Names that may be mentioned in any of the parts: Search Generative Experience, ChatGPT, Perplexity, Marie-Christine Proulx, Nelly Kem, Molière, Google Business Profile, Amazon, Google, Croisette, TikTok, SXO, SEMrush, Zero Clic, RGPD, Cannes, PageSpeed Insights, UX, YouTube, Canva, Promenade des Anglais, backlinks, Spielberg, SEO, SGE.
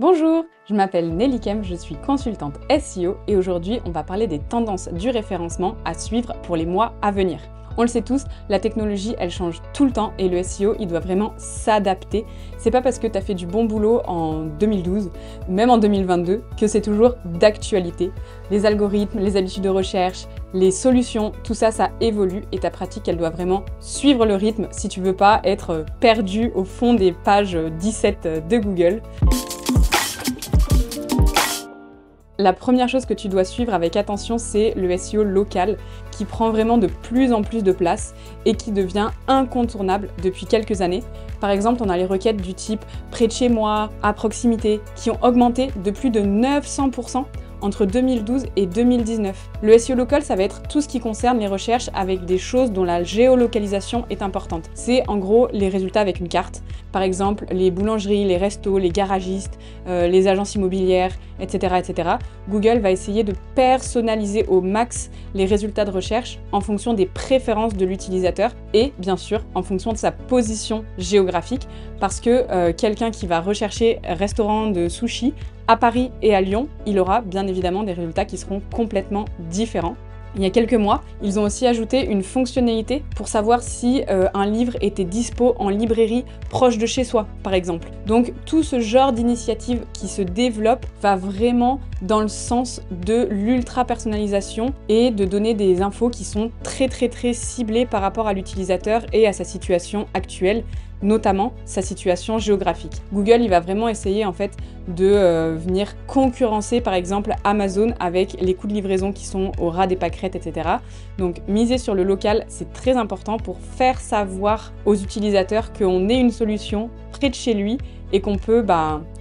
Bonjour, je m'appelle Nelly Kem, je suis consultante SEO et aujourd'hui on va parler des tendances du référencement à suivre pour les mois à venir. On le sait tous, la technologie elle change tout le temps et le SEO il doit vraiment s'adapter. C'est pas parce que t'as fait du bon boulot en 2012, même en 2022, que c'est toujours d'actualité. Les algorithmes, les habitudes de recherche, les solutions, tout ça, ça évolue et ta pratique elle doit vraiment suivre le rythme si tu veux pas être perdu au fond des pages 17 de Google. La première chose que tu dois suivre avec attention, c'est le SEO local qui prend vraiment de plus en plus de place et qui devient incontournable depuis quelques années. Par exemple, on a les requêtes du type « près de chez moi »,« à proximité » qui ont augmenté de plus de 900% entre 2012 et 2019. Le SEO local, ça va être tout ce qui concerne les recherches avec des choses dont la géolocalisation est importante. C'est en gros les résultats avec une carte, par exemple les boulangeries, les restos, les garagistes, les agences immobilières, etc., etc. Google va essayer de personnaliser au max les résultats de recherche en fonction des préférences de l'utilisateur et bien sûr en fonction de sa position géographique parce que quelqu'un qui va rechercher restaurant de sushi à Paris et à Lyon, il aura bien évidemment des résultats qui seront complètement différents. Il y a quelques mois, ils ont aussi ajouté une fonctionnalité pour savoir si un livre était dispo en librairie proche de chez soi, par exemple. Donc tout ce genre d'initiative qui se développe va vraiment dans le sens de l'ultra-personnalisation et de donner des infos qui sont très ciblées par rapport à l'utilisateur et à sa situation actuelle, notamment sa situation géographique. Google, il va vraiment essayer en fait de venir concurrencer par exemple Amazon avec les coûts de livraison qui sont au ras des pâquerettes, etc. Donc miser sur le local, c'est très important pour faire savoir aux utilisateurs qu'on est une solution près de chez lui et qu'on peut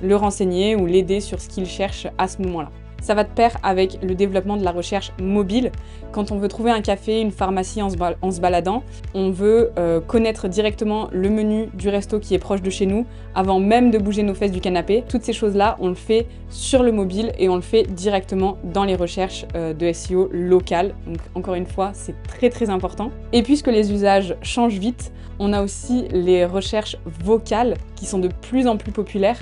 le renseigner ou l'aider sur ce qu'il cherche à ce moment-là. Ça va de pair avec le développement de la recherche mobile. Quand on veut trouver un café, une pharmacie en se baladant, on veut connaître directement le menu du resto qui est proche de chez nous avant même de bouger nos fesses du canapé. Toutes ces choses-là, on le fait sur le mobile et on le fait directement dans les recherches de SEO locales. Donc encore une fois, c'est très important. Et puisque les usages changent vite, on a aussi les recherches vocales qui sont de plus en plus populaires.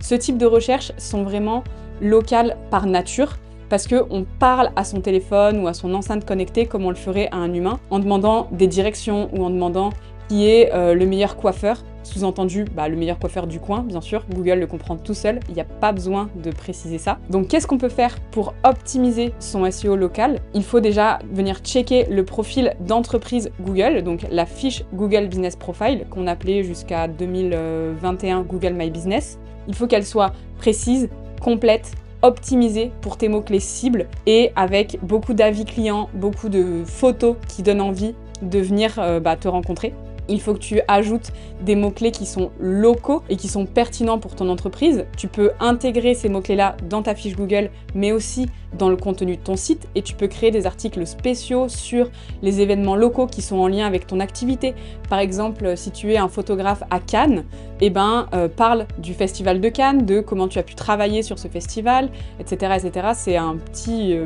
Ce type de recherches sont vraiment local par nature parce qu'on parle à son téléphone ou à son enceinte connectée comme on le ferait à un humain en demandant des directions ou en demandant qui est le meilleur coiffeur, sous-entendu le meilleur coiffeur du coin bien sûr, Google le comprend tout seul, il n'y a pas besoin de préciser ça. Donc qu'est-ce qu'on peut faire pour optimiser son SEO local? Il faut déjà venir checker le profil d'entreprise Google, donc la fiche Google Business Profile qu'on appelait jusqu'à 2021 Google My Business. Il faut qu'elle soit précise, complète, optimisée pour tes mots-clés cibles et avec beaucoup d'avis clients, beaucoup de photos qui donnent envie de venir te rencontrer. Il faut que tu ajoutes des mots-clés qui sont locaux et qui sont pertinents pour ton entreprise. Tu peux intégrer ces mots-clés-là dans ta fiche Google, mais aussi dans le contenu de ton site et tu peux créer des articles spéciaux sur les événements locaux qui sont en lien avec ton activité. Par exemple, si tu es un photographe à Cannes, parle du festival de Cannes, de comment tu as pu travailler sur ce festival, etc. etc. C'est un petit...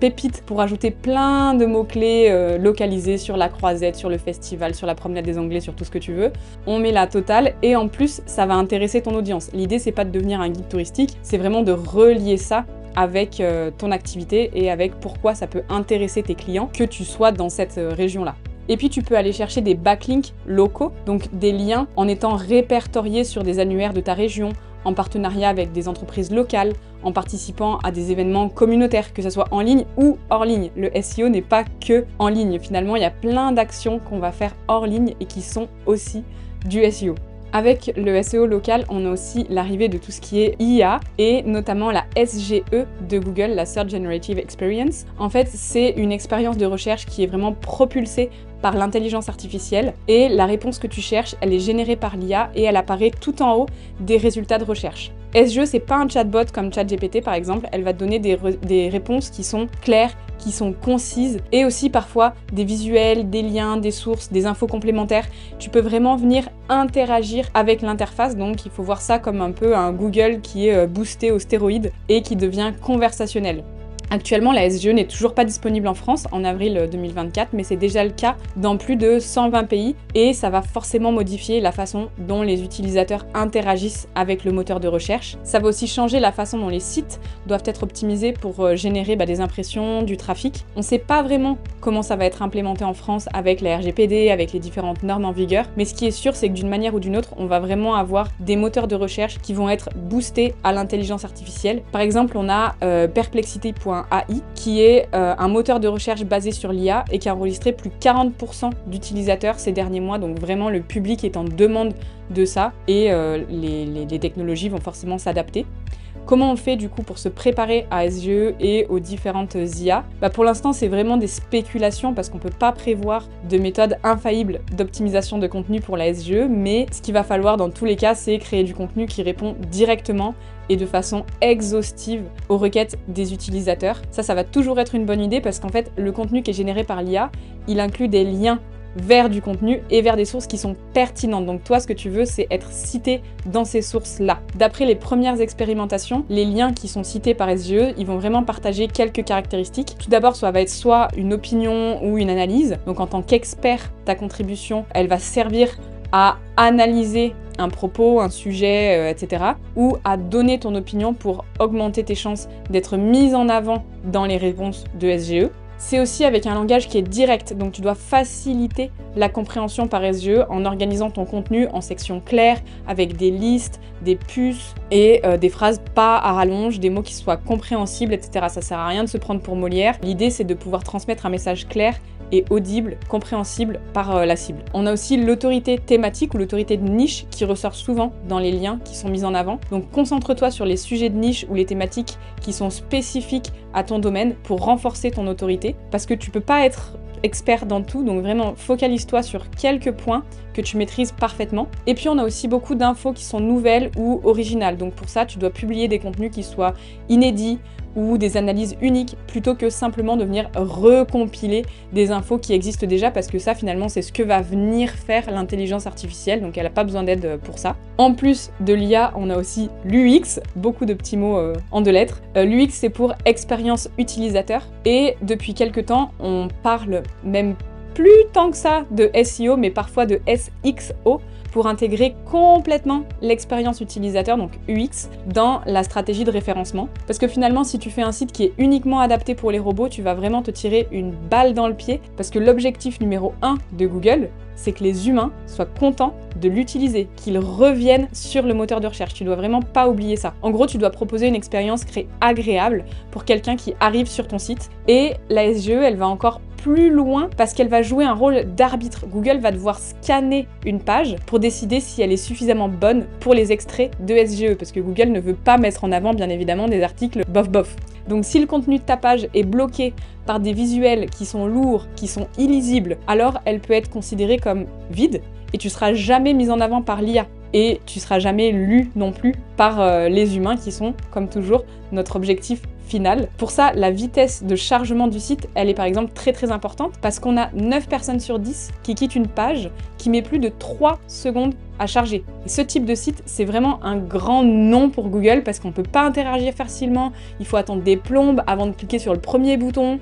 pépite pour ajouter plein de mots-clés localisés sur la Croisette, sur le festival, sur la Promenade des Anglais, sur tout ce que tu veux. On met la totale et en plus, ça va intéresser ton audience. L'idée, c'est pas de devenir un guide touristique, c'est vraiment de relier ça avec ton activité et avec pourquoi ça peut intéresser tes clients que tu sois dans cette région-là. Et puis tu peux aller chercher des backlinks locaux, donc des liens en étant répertoriés sur des annuaires de ta région, en partenariat avec des entreprises locales, en participant à des événements communautaires, que ce soit en ligne ou hors ligne. Le SEO n'est pas que en ligne, finalement il y a plein d'actions qu'on va faire hors ligne et qui sont aussi du SEO. Avec le SEO local, on a aussi l'arrivée de tout ce qui est IA et notamment la SGE de Google, la Search Generative Experience. En fait, c'est une expérience de recherche qui est vraiment propulsée par l'intelligence artificielle et la réponse que tu cherches, elle est générée par l'IA et elle apparaît tout en haut des résultats de recherche. SGE, c'est pas un chatbot comme ChatGPT par exemple, elle va te donner des réponses qui sont claires, qui sont concises et aussi parfois des visuels, des liens, des sources, des infos complémentaires. Tu peux vraiment venir interagir avec l'interface, donc il faut voir ça comme un peu un Google qui est boosté aux stéroïdes et qui devient conversationnel. Actuellement, la SGE n'est toujours pas disponible en France en avril 2024, mais c'est déjà le cas dans plus de 120 pays et ça va forcément modifier la façon dont les utilisateurs interagissent avec le moteur de recherche. Ça va aussi changer la façon dont les sites doivent être optimisés pour générer des impressions, du trafic. On ne sait pas vraiment comment ça va être implémenté en France avec la RGPD, avec les différentes normes en vigueur, mais ce qui est sûr, c'est que d'une manière ou d'une autre, on va vraiment avoir des moteurs de recherche qui vont être boostés à l'intelligence artificielle. Par exemple, on a Perplexity.ai qui est un moteur de recherche basé sur l'IA et qui a enregistré plus de 40% d'utilisateurs ces derniers mois, donc vraiment le public est en demande de ça et les technologies vont forcément s'adapter. Comment on fait du coup pour se préparer à SGE et aux différentes IA? Pour l'instant, c'est vraiment des spéculations parce qu'on ne peut pas prévoir de méthode infaillible d'optimisation de contenu pour la SGE, mais ce qu'il va falloir dans tous les cas, c'est créer du contenu qui répond directement et de façon exhaustive aux requêtes des utilisateurs. Ça va toujours être une bonne idée parce qu'en fait, le contenu qui est généré par l'IA, il inclut des liens vers du contenu et vers des sources qui sont pertinentes. Donc toi, ce que tu veux, c'est être cité dans ces sources-là. D'après les premières expérimentations, les liens qui sont cités par SGE, ils vont vraiment partager quelques caractéristiques. Tout d'abord, ça va être soit une opinion ou une analyse. Donc en tant qu'expert, ta contribution, elle va servir à analyser un propos, un sujet, etc. ou à donner ton opinion pour augmenter tes chances d'être mise en avant dans les réponses de SGE. C'est aussi avec un langage qui est direct, donc tu dois faciliter la compréhension par SGE en organisant ton contenu en sections claires, avec des listes, des puces et des phrases pas à rallonge, des mots qui soient compréhensibles, etc. Ça sert à rien de se prendre pour Molière. L'idée, c'est de pouvoir transmettre un message clair et audible, compréhensible par la cible. On a aussi l'autorité thématique ou l'autorité de niche qui ressort souvent dans les liens qui sont mis en avant. Donc concentre-toi sur les sujets de niche ou les thématiques qui sont spécifiques à ton domaine pour renforcer ton autorité, parce que tu peux pas être expert dans tout, donc vraiment focalise-toi sur quelques points que tu maîtrises parfaitement. Et puis on a aussi beaucoup d'infos qui sont nouvelles ou originales, donc pour ça tu dois publier des contenus qui soient inédits ou des analyses uniques plutôt que simplement de venir recompiler des infos qui existent déjà, parce que ça finalement c'est ce que va venir faire l'intelligence artificielle, donc elle n'a pas besoin d'aide pour ça. En plus de l'IA, on a aussi l'UX, beaucoup de petits mots en deux lettres. L'UX c'est pour expérience utilisateur et depuis quelques temps on parle même plus tant que ça de SEO, mais parfois de SXO, pour intégrer complètement l'expérience utilisateur, donc UX, dans la stratégie de référencement. Parce que finalement, si tu fais un site qui est uniquement adapté pour les robots, tu vas vraiment te tirer une balle dans le pied, parce que l'objectif numéro 1 de Google, c'est que les humains soient contents de l'utiliser, qu'ils reviennent sur le moteur de recherche. Tu dois vraiment pas oublier ça. En gros, tu dois proposer une expérience créée agréable pour quelqu'un qui arrive sur ton site. Et la SGE, elle va encore plus loin parce qu'elle va jouer un rôle d'arbitre. Google va devoir scanner une page pour décider si elle est suffisamment bonne pour les extraits de SGE, parce que Google ne veut pas mettre en avant, bien évidemment, des articles bof bof. Donc si le contenu de ta page est bloqué par des visuels qui sont lourds, qui sont illisibles, alors elle peut être considérée comme vide et tu seras jamais mise en avant par l'IA et tu seras jamais lu non plus par les humains qui sont, comme toujours, notre objectif final. Pour ça, la vitesse de chargement du site, elle est par exemple très importante parce qu'on a 9 personnes sur 10 qui quittent une page qui met plus de 3 secondes à charger. Et ce type de site, c'est vraiment un grand non pour Google parce qu'on peut pas interagir facilement, il faut attendre des plombes avant de cliquer sur le premier bouton,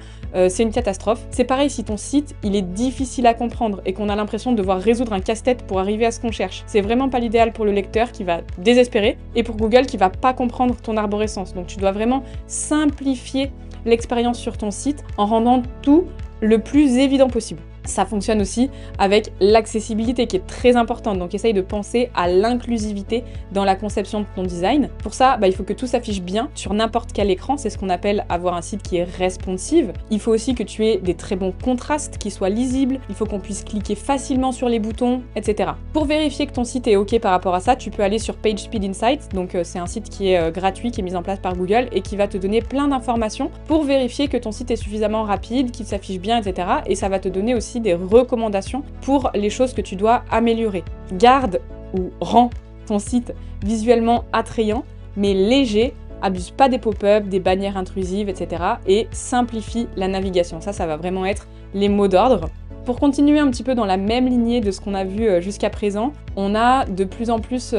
c'est une catastrophe. C'est pareil si ton site, il est difficile à comprendre et qu'on a l'impression de devoir résoudre un casse-tête pour arriver à ce qu'on cherche. C'est vraiment pas l'idéal pour le lecteur qui va désespérer et pour Google qui va pas comprendre ton arborescence. Donc tu dois vraiment simplifier l'expérience sur ton site en rendant tout le plus évident possible. Ça fonctionne aussi avec l'accessibilité qui est très importante, donc essaye de penser à l'inclusivité dans la conception de ton design. Pour ça, il faut que tout s'affiche bien sur n'importe quel écran, c'est ce qu'on appelle avoir un site qui est responsive. Il faut aussi que tu aies des très bons contrastes qui soient lisibles, il faut qu'on puisse cliquer facilement sur les boutons, etc. Pour vérifier que ton site est OK par rapport à ça, tu peux aller sur PageSpeed Insights, donc c'est un site qui est gratuit, qui est mis en place par Google et qui va te donner plein d'informations pour vérifier que ton site est suffisamment rapide, qu'il s'affiche bien, etc. Et ça va te donner aussi des recommandations pour les choses que tu dois améliorer. Garde ou rend ton site visuellement attrayant mais léger, abuse pas des pop-up, des bannières intrusives, etc. et simplifie la navigation. Ça va vraiment être les mots d'ordre. Pour continuer un petit peu dans la même lignée de ce qu'on a vu jusqu'à présent, on a de plus en plus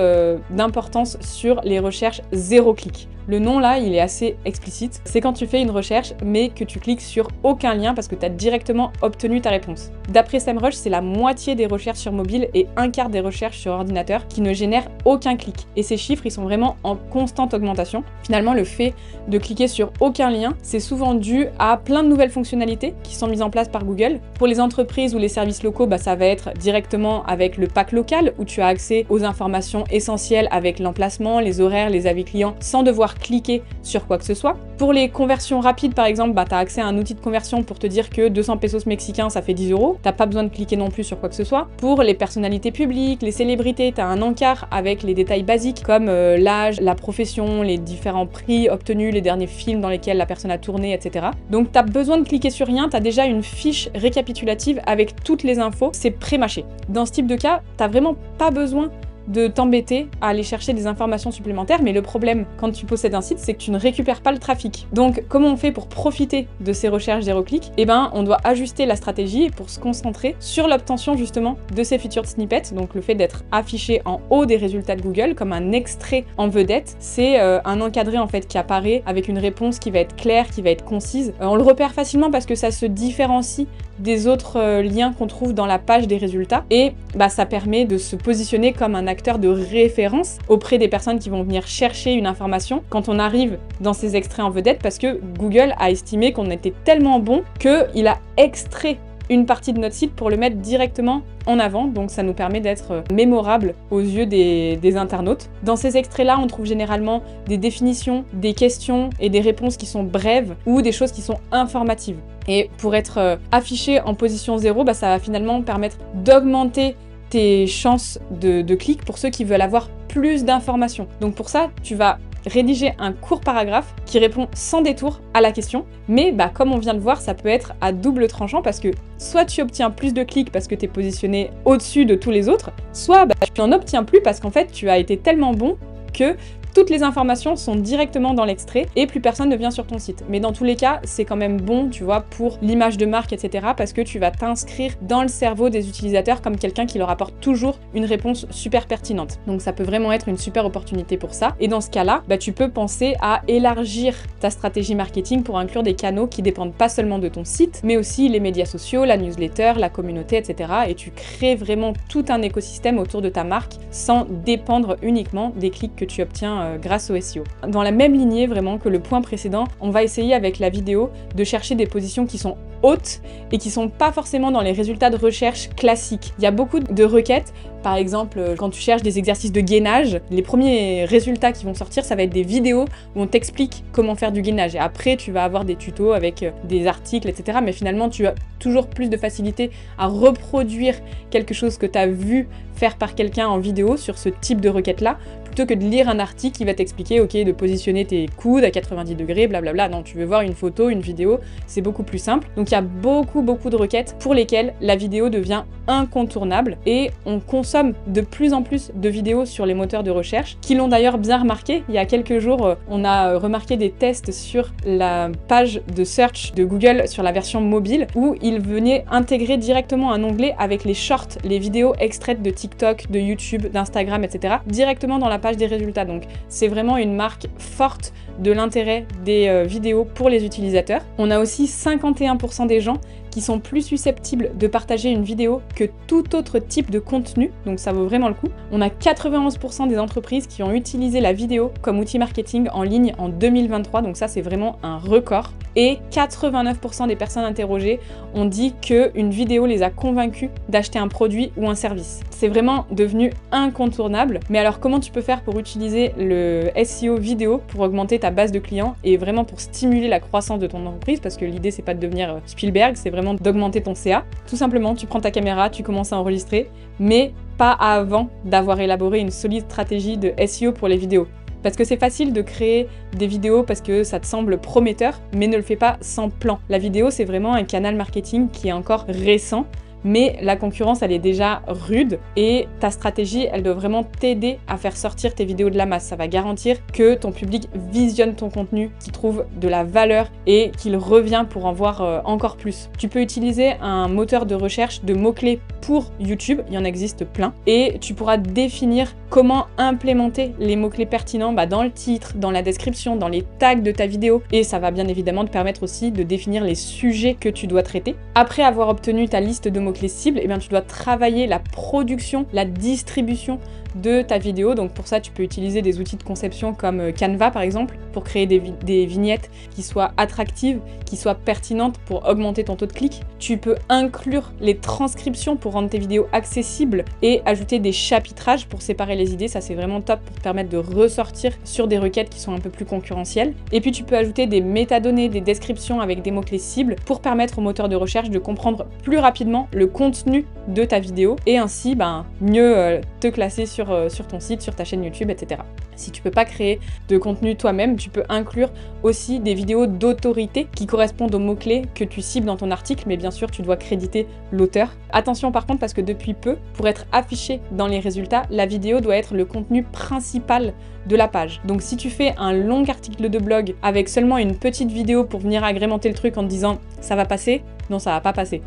d'importance sur les recherches zéro clic. Le nom là, il est assez explicite. C'est quand tu fais une recherche mais que tu cliques sur aucun lien parce que tu as directement obtenu ta réponse. D'après SEMrush, c'est la moitié des recherches sur mobile et un quart des recherches sur ordinateur qui ne génèrent aucun clic. Et ces chiffres, ils sont vraiment en constante augmentation. Finalement, le fait de cliquer sur aucun lien, c'est souvent dû à plein de nouvelles fonctionnalités qui sont mises en place par Google. Pour les entreprises ou les services locaux, ça va être directement avec le pack local où tu as accès aux informations essentielles avec l'emplacement, les horaires, les avis clients sans devoir cliquer sur quoi que ce soit. Pour les conversions rapides par exemple, tu as accès à un outil de conversion pour te dire que 200 pesos mexicains ça fait 10 €, t'as pas besoin de cliquer non plus sur quoi que ce soit. Pour les personnalités publiques, les célébrités, tu as un encart avec les détails basiques comme l'âge, la profession, les différents prix obtenus, les derniers films dans lesquels la personne a tourné, etc. Donc t'as besoin de cliquer sur rien, t'as déjà une fiche récapitulative avec toutes les infos. C'est pré-mâché. Dans ce type de cas, t'as vraiment pas besoin de t'embêter à aller chercher des informations supplémentaires, mais le problème quand tu possèdes un site, c'est que tu ne récupères pas le trafic. Donc comment on fait pour profiter de ces recherches zéro clic? Eh ben, on doit ajuster la stratégie pour se concentrer sur l'obtention justement de ces featured snippets, donc le fait d'être affiché en haut des résultats de Google comme un extrait en vedette. C'est un encadré en fait qui apparaît avec une réponse qui va être claire, qui va être concise. On le repère facilement parce que ça se différencie des autres liens qu'on trouve dans la page des résultats et ça permet de se positionner comme un acteur de référence auprès des personnes qui vont venir chercher une information quand on arrive dans ces extraits en vedette, parce que Google a estimé qu'on était tellement bon qu'il a extrait une partie de notre site pour le mettre directement en avant, donc ça nous permet d'être mémorable aux yeux des internautes. Dans ces extraits-là, on trouve généralement des définitions, des questions et des réponses qui sont brèves ou des choses qui sont informatives. Et pour être affiché en position 0, ça va finalement permettre d'augmenter tes chances de clic pour ceux qui veulent avoir plus d'informations. Donc pour ça, tu vas rédiger un court paragraphe qui répond sans détour à la question, mais comme on vient de voir, ça peut être à double tranchant parce que soit tu obtiens plus de clics parce que tu es positionné au-dessus de tous les autres, soit tu n'en obtiens plus parce qu'en fait tu as été tellement bon que toutes les informations sont directement dans l'extrait et plus personne ne vient sur ton site. Mais dans tous les cas, c'est quand même bon, tu vois, pour l'image de marque, etc. parce que tu vas t'inscrire dans le cerveau des utilisateurs comme quelqu'un qui leur apporte toujours une réponse super pertinente. Donc ça peut vraiment être une super opportunité pour ça. Et dans ce cas-là, tu peux penser à élargir ta stratégie marketing pour inclure des canaux qui dépendent pas seulement de ton site, mais aussi les médias sociaux, la newsletter, la communauté, etc. Et tu crées vraiment tout un écosystème autour de ta marque sans dépendre uniquement des clics que tu obtiens grâce au SEO. Dans la même lignée vraiment que le point précédent, on va essayer avec la vidéo de chercher des positions qui sont hautes et qui sont pas forcément dans les résultats de recherche classiques. Il y a beaucoup de requêtes, par exemple quand tu cherches des exercices de gainage, les premiers résultats qui vont sortir, ça va être des vidéos où on t'explique comment faire du gainage et après tu vas avoir des tutos avec des articles, etc. mais finalement tu as toujours plus de facilité à reproduire quelque chose que tu as vu faire par quelqu'un en vidéo sur ce type de requête là, plutôt que de lire un article qui va t'expliquer ok, de positionner tes coudes à 90 degrés, blablabla. Non, tu veux voir une photo, une vidéo, c'est beaucoup plus simple. Donc il y a beaucoup de requêtes pour lesquelles la vidéo devient incontournable et on consomme de plus en plus de vidéos sur les moteurs de recherche qui l'ont d'ailleurs bien remarqué. Il y a quelques jours, on a remarqué des tests sur la page de search de Google sur la version mobile où ils venaient intégrer directement un onglet avec les shorts, les vidéos extraites de TikTok, de YouTube, d'Instagram, etc. directement dans la page des résultats. Donc c'est vraiment une marque forte de l'intérêt des vidéos pour les utilisateurs. On a aussi 51% des gens qui sont plus susceptibles de partager une vidéo que tout autre type de contenu, donc ça vaut vraiment le coup. On a 91% des entreprises qui ont utilisé la vidéo comme outil marketing en ligne en 2023, donc ça c'est vraiment un record. Et 89% des personnes interrogées ont dit qu'une vidéo les a convaincus d'acheter un produit ou un service. C'est vraiment devenu incontournable. Mais alors comment tu peux faire pour utiliser le SEO vidéo pour augmenter ta base de clients et vraiment pour stimuler la croissance de ton entreprise? Parce que l'idée c'est pas de devenir Spielberg, c'est vraiment d'augmenter ton CA. Tout simplement, tu prends ta caméra, tu commences à enregistrer, mais pas avant d'avoir élaboré une solide stratégie de SEO pour les vidéos. Parce que c'est facile de créer des vidéos parce que ça te semble prometteur, mais ne le fais pas sans plan. La vidéo, c'est vraiment un canal marketing qui est encore récent, mais la concurrence, elle est déjà rude et ta stratégie, elle doit vraiment t'aider à faire sortir tes vidéos de la masse. Ça va garantir que ton public visionne ton contenu, qu'il trouve de la valeur et qu'il revient pour en voir encore plus. Tu peux utiliser un moteur de recherche de mots-clés pour YouTube, il y en existe plein, et tu pourras définir comment implémenter les mots-clés pertinents dans le titre, dans la description, dans les tags de ta vidéo, et ça va bien évidemment te permettre aussi de définir les sujets que tu dois traiter. Après avoir obtenu ta liste de mots-clés cibles, eh bien, tu dois travailler la production, la distribution de ta vidéo. Donc pour ça, tu peux utiliser des outils de conception comme Canva par exemple, pour créer des vignettes qui soient attractives, qui soient pertinentes pour augmenter ton taux de clic. Tu peux inclure les transcriptions pour rendre tes vidéos accessibles et ajouter des chapitrages pour séparer les idées. Ça, c'est vraiment top pour te permettre de ressortir sur des requêtes qui sont un peu plus concurrentielles. Et puis tu peux ajouter des métadonnées, des descriptions avec des mots-clés cibles pour permettre au moteur de recherche de comprendre plus rapidement le contenu de ta vidéo et ainsi mieux te classer sur ton site, sur ta chaîne YouTube, etc. Si tu peux pas créer de contenu toi-même, tu peux inclure aussi des vidéos d'autorité qui correspondent aux mots-clés que tu cibles dans ton article, mais bien sûr, tu dois créditer l'auteur. Attention par contre, parce que depuis peu, pour être affiché dans les résultats, la vidéo doit être le contenu principal de la page. Donc si tu fais un long article de blog avec seulement une petite vidéo pour venir agrémenter le truc en te disant « ça va passer », non, ça va pas passer,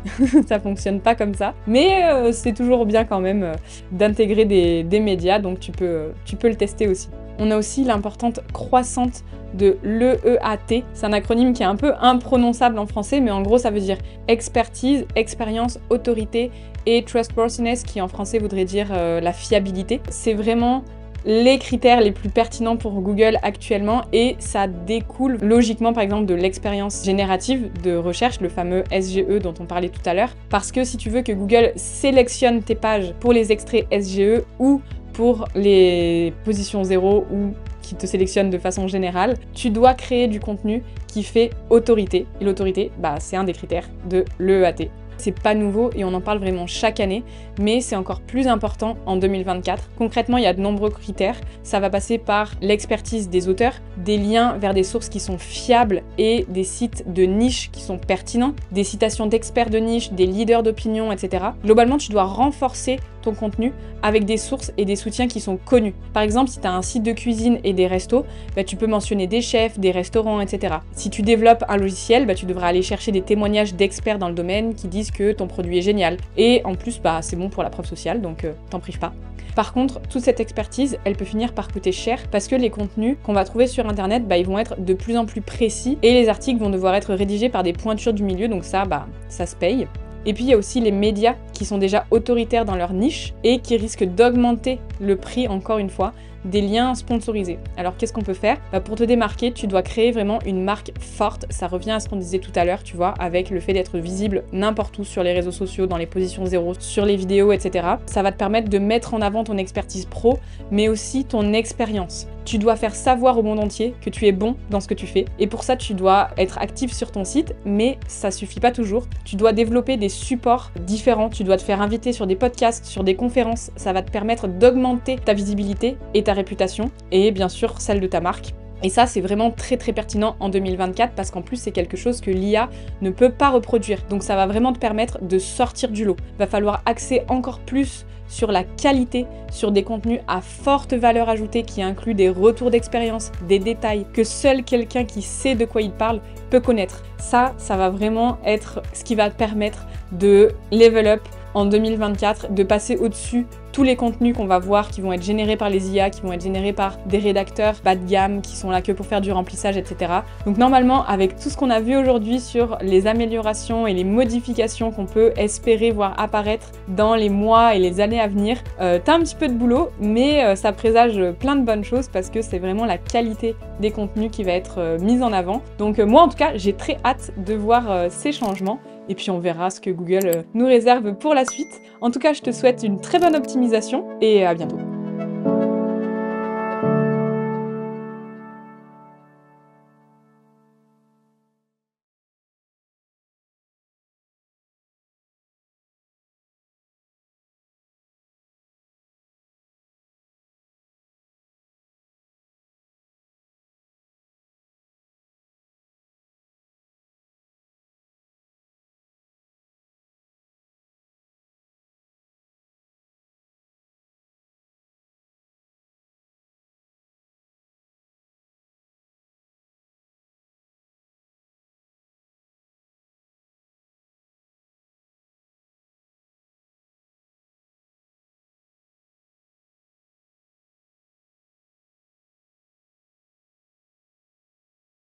ça fonctionne pas comme ça. Mais c'est toujours bien quand même d'intégrer des médias, donc tu peux le tester aussi. On a aussi l'importante croissante de l'EAT. C'est un acronyme qui est un peu imprononçable en français, mais en gros, ça veut dire expertise, expérience, autorité et trustworthiness, qui en français voudrait dire la fiabilité. C'est vraiment les critères les plus pertinents pour Google actuellement, et ça découle logiquement par exemple de l'expérience générative de recherche, le fameux SGE dont on parlait tout à l'heure, parce que si tu veux que Google sélectionne tes pages pour les extraits SGE ou pour les positions 0 ou qui te sélectionne de façon générale, tu dois créer du contenu qui fait autorité, et l'autorité, c'est un des critères de l'EAT. C'est pas nouveau et on en parle vraiment chaque année, mais c'est encore plus important en 2024. Concrètement, il y a de nombreux critères. Ça va passer par l'expertise des auteurs, des liens vers des sources qui sont fiables et des sites de niche qui sont pertinents, des citations d'experts de niche, des leaders d'opinion, etc. Globalement, tu dois renforcer ton contenu avec des sources et des soutiens qui sont connus. Par exemple, si tu as un site de cuisine et des restos, tu peux mentionner des chefs, des restaurants, etc. Si tu développes un logiciel, tu devras aller chercher des témoignages d'experts dans le domaine qui disent que ton produit est génial. Et en plus, c'est bon pour la preuve sociale, donc t'en prive pas. Par contre, toute cette expertise, elle peut finir par coûter cher parce que les contenus qu'on va trouver sur Internet, ils vont être de plus en plus précis et les articles vont devoir être rédigés par des pointures du milieu, donc ça, ça se paye. Et puis il y a aussi les médias qui sont déjà autoritaires dans leur niche et qui risquent d'augmenter le prix, encore une fois, des liens sponsorisés. Alors qu'est-ce qu'on peut faire ? Pour te démarquer, tu dois créer vraiment une marque forte. Ça revient à ce qu'on disait tout à l'heure, tu vois, avec le fait d'être visible n'importe où sur les réseaux sociaux, dans les positions 0, sur les vidéos, etc. Ça va te permettre de mettre en avant ton expertise pro, mais aussi ton expérience. Tu dois faire savoir au monde entier que tu es bon dans ce que tu fais. Et pour ça, tu dois être actif sur ton site, mais ça suffit pas toujours. Tu dois développer des supports différents. Tu dois te faire inviter sur des podcasts, sur des conférences. Ça va te permettre d'augmenter ta visibilité et ta réputation, et bien sûr celle de ta marque. Et ça, c'est vraiment très très pertinent en 2024 parce qu'en plus, c'est quelque chose que l'IA ne peut pas reproduire. Donc ça va vraiment te permettre de sortir du lot. Va falloir axer encore plus sur la qualité, sur des contenus à forte valeur ajoutée qui incluent des retours d'expérience, des détails que seul quelqu'un qui sait de quoi il parle peut connaître. Ça va vraiment être ce qui va te permettre de level up en 2024, de passer au-dessus tous les contenus qu'on va voir qui vont être générés par les IA, qui vont être générés par des rédacteurs bas de gamme, qui sont là que pour faire du remplissage, etc. Donc normalement, avec tout ce qu'on a vu aujourd'hui sur les améliorations et les modifications qu'on peut espérer voir apparaître dans les mois et les années à venir, t'as un petit peu de boulot, mais ça présage plein de bonnes choses parce que c'est vraiment la qualité des contenus qui va être mise en avant. Donc moi en tout cas, j'ai très hâte de voir ces changements. Et puis on verra ce que Google nous réserve pour la suite. En tout cas, je te souhaite une très bonne optimisation et à bientôt.